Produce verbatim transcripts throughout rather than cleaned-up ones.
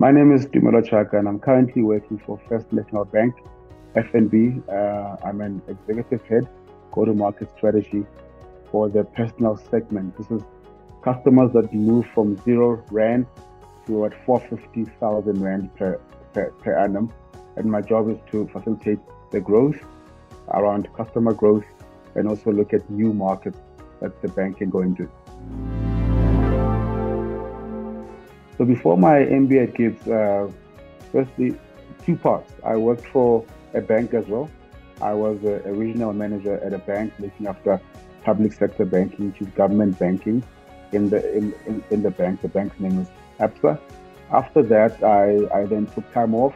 My name is Tumelo Chaka, and I'm currently working for First National Bank, F N B. Uh, I'm an executive head, go-to-market strategy for the personal segment. This is customers that move from zero rand to about four hundred fifty thousand rand per, per, per annum. And my job is to facilitate the growth around customer growth and also look at new markets that the bank can go into. So before my M B A at Gibbs, uh, firstly, two parts. I worked for a bank as well. I was a, a regional manager at a bank looking after public sector banking to government banking in the, in, in, in the bank. The bank's name was ABSA. After that, I, I then took time off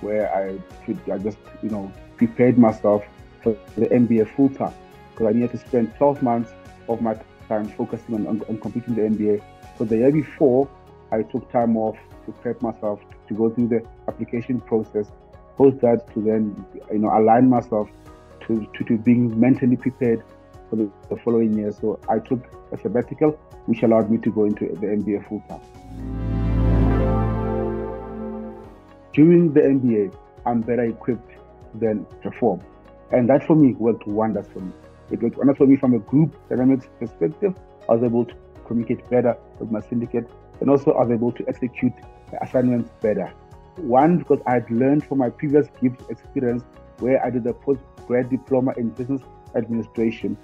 where I, could, I just, you know, prepared myself for the M B A full time, because I needed to spend twelve months of my time focusing on, on, on completing the M B A. So the year before, I took time off to prep myself to go through the application process, post that to then, you know, align myself to, to, to being mentally prepared for the, the following year. So I took a sabbatical, which allowed me to go into the M B A full time. During the M B A, I'm better equipped than before, and that for me worked wonders for me. It worked wonders for me from a group dynamics perspective. I was able to communicate better with my syndicate, and also I was able to execute the assignments better. One, because I had learned from my previous GIBS experience where I did a postgrad diploma in business administration.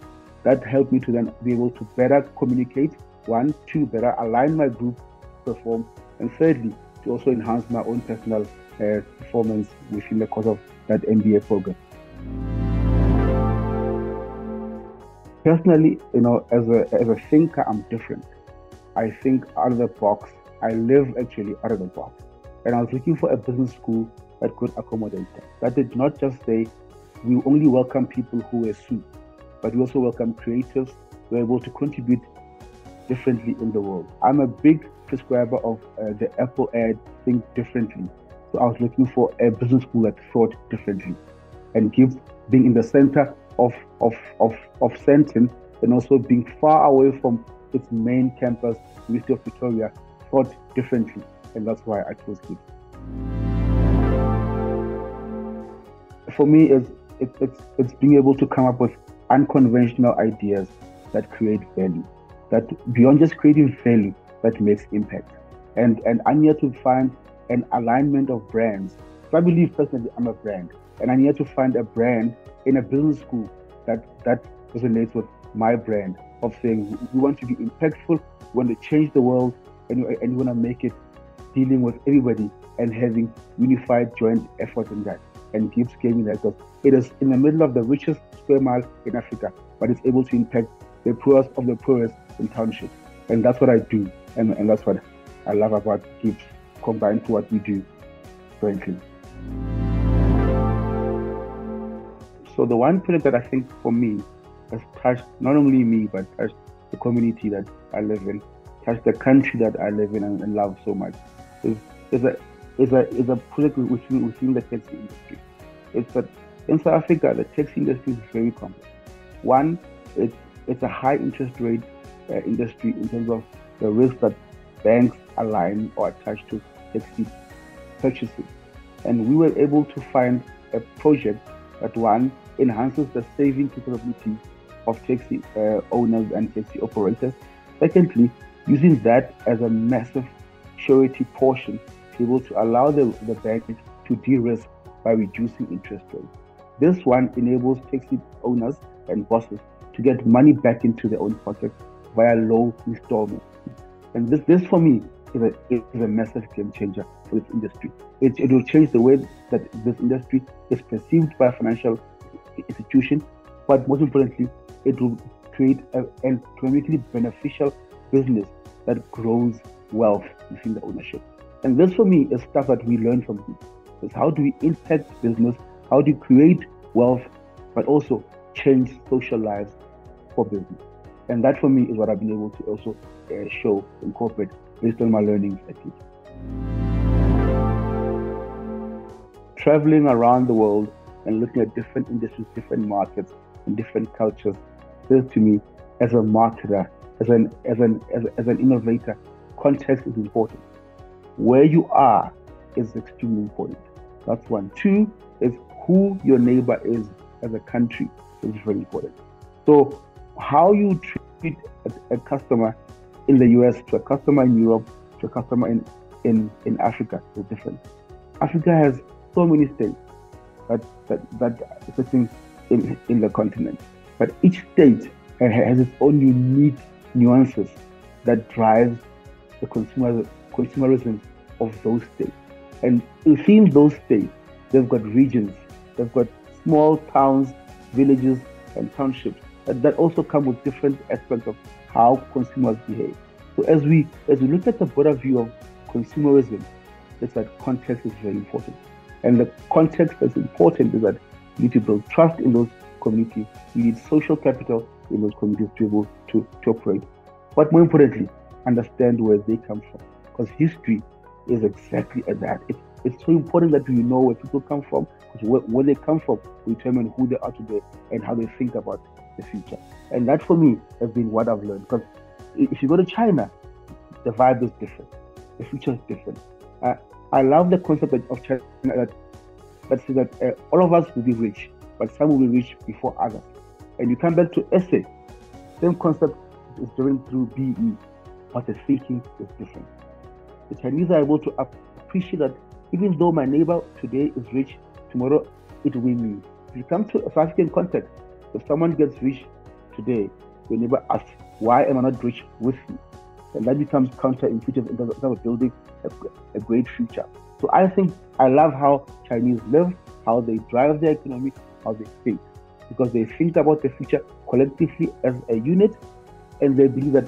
That helped me to then be able to better communicate, one, two, better align my group perform, and thirdly, to also enhance my own personal uh, performance within the course of that M B A program. Personally, you know, as a, as a thinker, I'm different. I think out of the box. I live actually out of the box. And I was looking for a business school that could accommodate that. That did not just say, we only welcome people who were sweet, but we also welcome creatives who are able to contribute differently in the world. I'm a big prescriber of uh, the Apple ad, think differently. So I was looking for a business school that thought differently. And GIBS, being in the center of, of, of, of Sandton, and also being far away from its main campus, University of Pretoria, thought differently. And that's why I chose GIBS. For me, it's, it, it's, it's being able to come up with unconventional ideas that create value, that beyond just creating value, that makes impact. And, and I'm here to find an alignment of brands. So I believe personally I'm a brand, and I'm here to find a brand in a business school that, that resonates with my brand of saying, we want to be impactful, we want to change the world, and, and we want to make it dealing with everybody and having unified joint effort in that. And GIBS gave me that, because it is in the middle of the richest square mile in Africa, but it's able to impact the poorest of the poorest in township. And that's what I do. And, and that's what I love about GIBS, combined to what we do currently. So the one pillar that I think for me has touched not only me, but touched the community that I live in, touched the country that I live in and, and love so much, is, is a is a is a project within, within the taxi industry. It's that in South Africa, the taxi industry is very complex. One, it's it's a high interest rate uh, industry in terms of the risk that banks align or attach to taxi purchases. And we were able to find a project that, one, enhances the saving capability of taxi uh, owners and taxi operators. Secondly, using that as a massive surety portion to be able to allow the, the bank to de-risk by reducing interest rates. This one enables taxi owners and bosses to get money back into their own pockets via low installments. And this, this for me, is a, is a massive game changer for this industry. It, it will change the way that this industry is perceived by a financial institution, but most importantly, it will create a, an economically beneficial business that grows wealth within the ownership. And this for me is stuff that we learn from people. It's how do we impact business, how do you create wealth, but also change social lives for business. And that for me is what I've been able to also uh, show in corporate based on my learnings at GIBS. Traveling around the world and looking at different industries, different markets, and different cultures, says to me, as a marketer, as an as an as, as an innovator, context is important. where you are is extremely important. That's one. Two is who your neighbor is as a country is very important. So how you treat a, a customer in the U S to a customer in Europe to a customer in, in, in Africa is different. Africa has so many states that that, that sitting in, in the continent, but each state has its own unique nuances that drives the consumer, consumerism of those states. And within those states, they've got regions, they've got small towns, villages, and townships that, that also come with different aspects of how consumers behave. So as we as we look at the broader view of consumerism, it's that context is very important. And the context that's important is that you need to build trust in those communities. You need social capital in those communities to be able to, to operate. But more importantly, understand where they come from. Because history is exactly that. It, it's so important that we know where people come from, because where, where they come from will determine who they are today and how they think about the future. And that for me has been what I've learned. Because if you go to China, the vibe is different. The future is different. Uh, I love the concept of China that, that says that uh, all of us will be rich, but some will be rich before others. And you come back to S A, same concept is driven through B E, but the thinking is different. The Chinese are able to appreciate that even though my neighbor today is rich, tomorrow it will be me. If you come to a South African context, if someone gets rich today, your neighbor asks, why am I not rich with you? And that becomes counterintuitive in terms of building a, a great future. So I think I love how Chinese live, how they drive their economy, how they think, because they think about the future collectively as a unit, and they believe that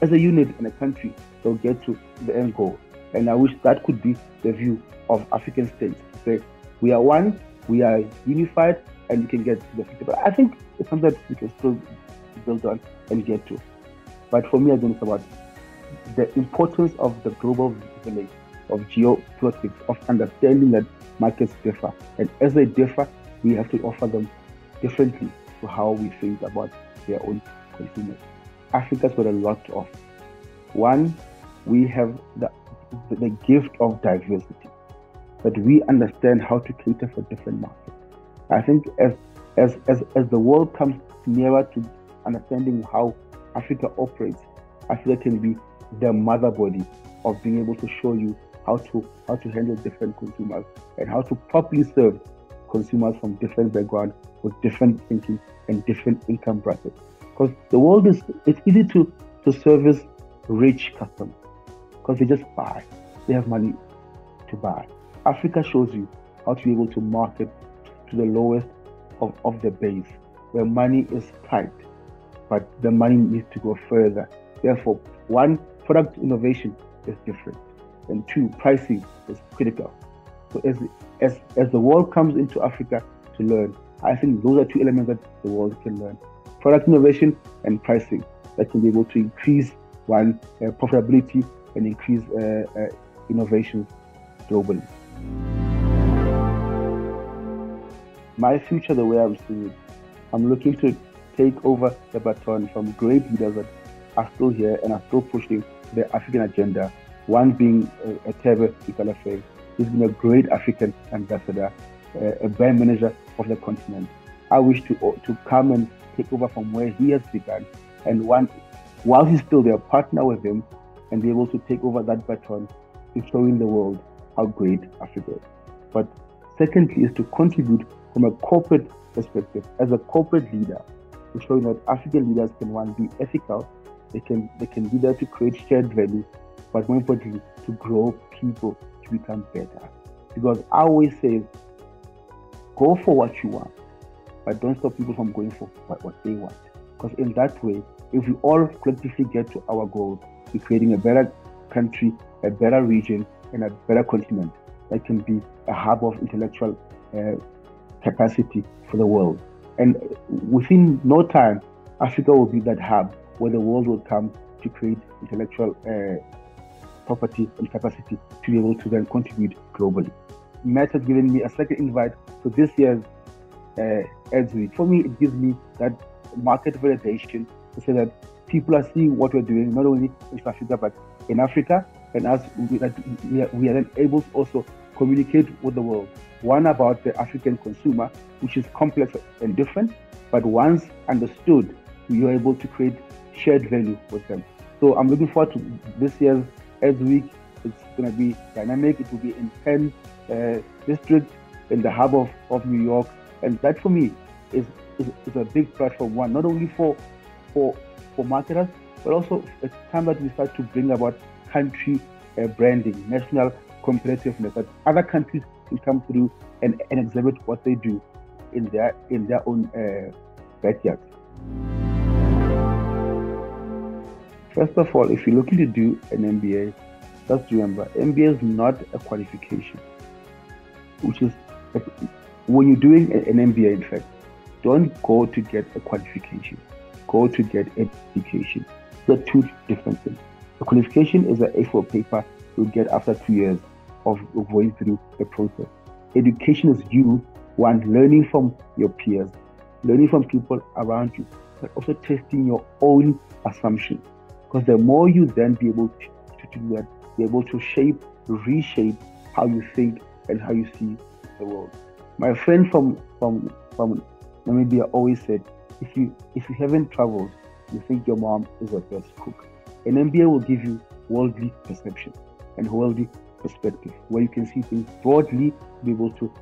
as a unit in a country, they'll get to the end goal. And I wish that could be the view of African states. Say, we are one, we are unified, and we can get to the future. But I think it's something that we can still build on and get to. But for me, I think it's about the importance of the global village, of geopolitics, of understanding that markets differ. And as they differ, we have to offer them differently to how we think about their own consumers. Africa's got a lot to offer. One, we have the, the gift of diversity, that we understand how to cater for different markets. I think as, as, as, as the world comes nearer to understanding how Africa operates, Africa can be the mother body of being able to show you how to how to handle different consumers and how to properly serve consumers from different backgrounds with different thinking and different income brackets. Because the world is it's easy to, to service rich customers because they just buy. They have money to buy. Africa shows you how to be able to market to the lowest of, of the base, where money is tight, but the money needs to go further. Therefore, one, product innovation is different, and two, pricing is critical. So as, as, as the world comes into Africa to learn, I think those are two elements that the world can learn. Product innovation and pricing that can be able to increase, one, uh, profitability and increase uh, uh, innovation globally. My future, the way I'm seeing it, I'm looking to take over the baton from great leaders that are still here and are still pushing the African agenda. One being uh, Thebe Ikalafe. He's been a great African ambassador, uh, a brand manager of the continent. I wish to uh, to come and take over from where he has begun, and one, while he's still there, partner with him and be able to take over that baton to showing the world how great Africa is. But secondly, is to contribute from a corporate perspective as a corporate leader to showing that African leaders can, one, be ethical. They can they can be there to create shared value, but more importantly, to grow people to become better. Because I always say, go for what you want, but don't stop people from going for what they want. Because in that way, if we all collectively get to our goals, we're creating a better country, a better region, and a better continent that can be a hub of intellectual uh, capacity for the world. And within no time, Africa will be that hub where the world will come to create intellectual uh, property and capacity to be able to then contribute globally. Matt has given me a second invite for this year's uh, Edsweek. For me, it gives me that market validation to say that people are seeing what we're doing, not only in South Africa, but in Africa, and us that we are, we are then able to also communicate with the world. One about the African consumer, which is complex and different, but once understood, we are able to create shared value with them. So I'm looking forward to this year's Edsweek. It's going to be dynamic. It will be in ten uh, districts in the hub of, of New York. And that for me is, is, is a big platform, one, not only for, for, for marketers, but also it's time that we start to bring about country uh, branding, national competitiveness, that other countries can come through and, and exhibit what they do in their, in their own uh, backyard. First of all, if you're looking to do an M B A, just remember, M B A is not a qualification, which is, when you're doing an M B A, in fact, don't go to get a qualification, go to get education. They're two different things. A qualification is an A four paper you'll get after two years of going through the process. Education is you, one, learning from your peers, learning from people around you, but also testing your own assumptions. Because the more you then be able to, to do that, be able to shape, reshape how you think and how you see the world. My friend from from from Namibia always said, if you if you haven't traveled, you think your mom is the best cook. An M B A will give you worldly perception and worldly perspective, where you can see things broadly, be able to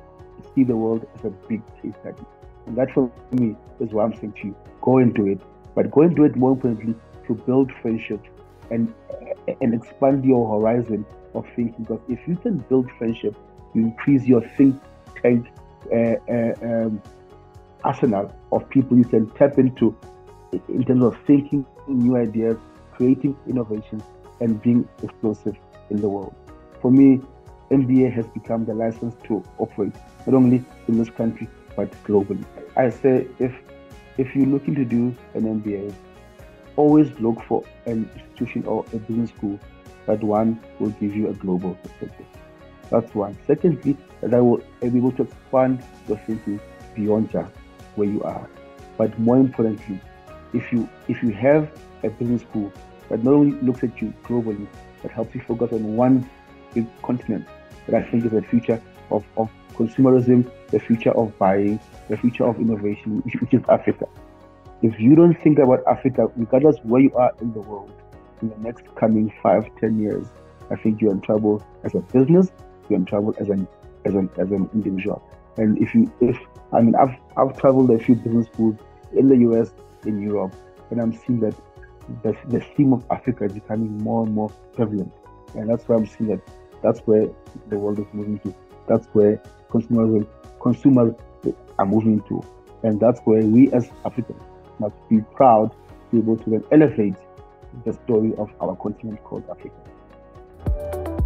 see the world as a big case study. And that for me is what I'm saying to you. Go and do it. But go and do it more importantly to build friendships and and expand your horizon of thinking. Because if you can build friendship, you increase your think tank uh, uh, um, arsenal of people you can tap into in terms of thinking new ideas, creating innovations, and being explosive in the world. For me, M B A has become the license to operate, not only in this country, but globally. I say if if you're looking to do an M B A, always look for an institution or a business school that one will give you a global perspective. That's one. Secondly, that I will be able to expand your thinking beyond just where you are. But more importantly, if you if you have a business school that not only looks at you globally, but helps you focus on one big continent, that I think is the future of, of consumerism, the future of buying, the future of innovation, which is Africa. If you don't think about Africa, regardless where you are in the world, in the next coming five, ten years, I think you're in trouble as a business, you're in trouble as an as an as an individual. And if you if I mean I've I've traveled a few business schools in the U S, in Europe, and I'm seeing that the the theme of Africa is becoming more and more prevalent. And that's where I'm seeing that that's where the world is moving to. That's where consumers consumers are moving to. And that's where we as Africans must be proud to be able to then elevate the story of our continent called Africa.